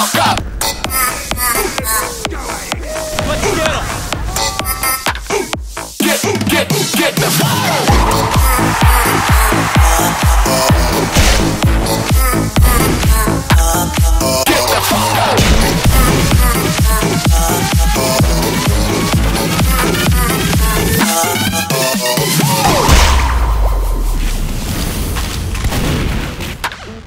fuck up. Let's get him. Get the fire.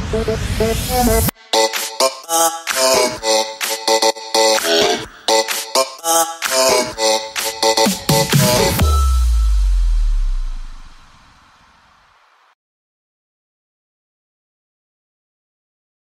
Get the fire.